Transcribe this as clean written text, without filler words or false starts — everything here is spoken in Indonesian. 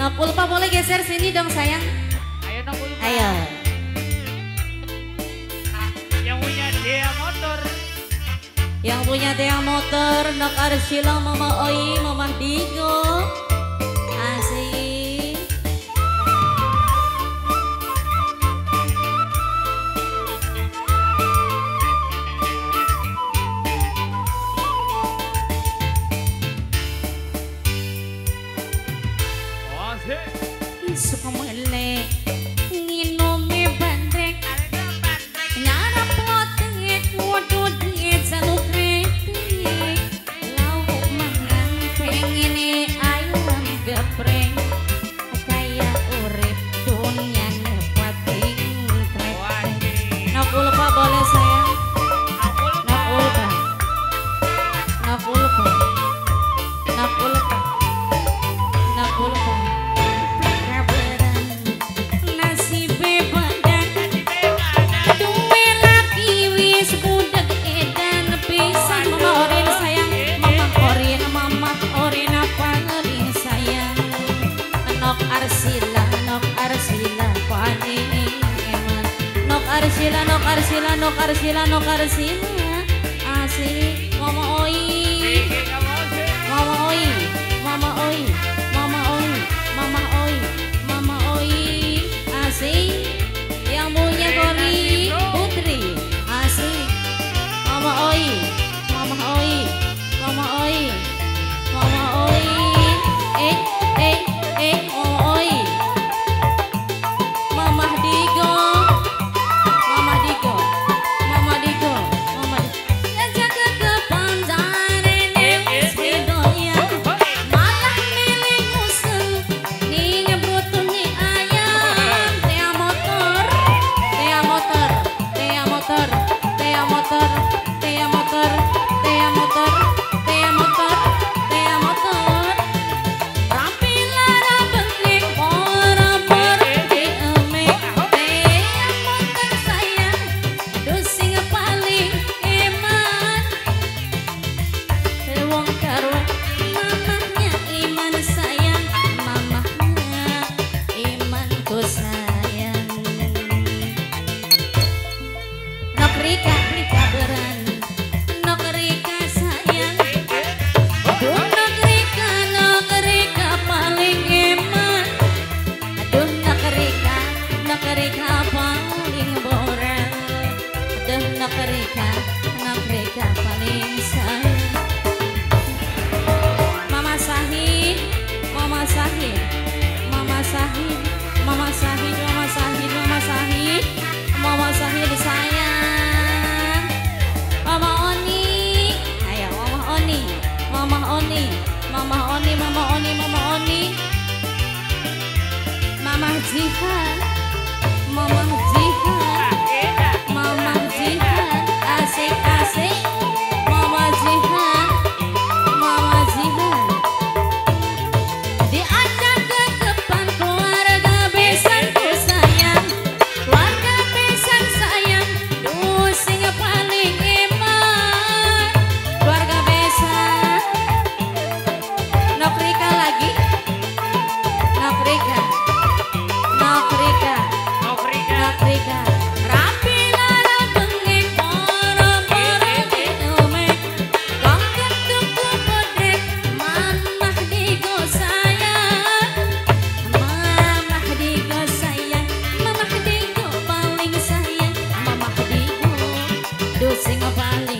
Nah, Pulpa boleh geser sini dong sayang. Ayo dong Pulpa. Ayo. Yang punya dia motor. Yang punya dia motor. Nak Arsila, Mama Oi, Mama Digo. Asik. Suka melek nginome bandrek nyarap ngotengek waduh diet jaluk retik lauk mangan pengen ayam geprek kayak urip dunia nepating trek. Nakul Pak boleh sayang. Nakul Pak. Nakul Pak. Nakul Pak. Nakul Pak. Arsila, Nok Arsila, Nok Arsila, Nok Arsila, asik. Mama Oi, Mama Oi, Mama Oi, Mama Oi, Mama Oi, Mama Oi, asik. Yang punya Kori Putri, asik. Mama Oi, Mama Oi, Mama Oi, Mama Oi, Mama Oi, Mama Digo. Mereka paling sayang Mama Sahid, Mama Sahid, Mama Sahid, Mama Sahid, Mama Sahid, Mama Sahid, Mama Sahid sayang Mama Oni, ayo Mama Oni, Mama Oni, Mama Oni, Mama Oni, Mama Oni, Mama Jihan, Mama Jihan, Mama Jihan. Asik, asik, Mama Jihan, Mama Jihan. Diajak ke depan keluarga besanku sayang, keluarga besan sayang, dusing paling iman. Keluarga besan, Nokrika lagi, Nokrika, Nokrika, Nokrika, Nokrika. Sing a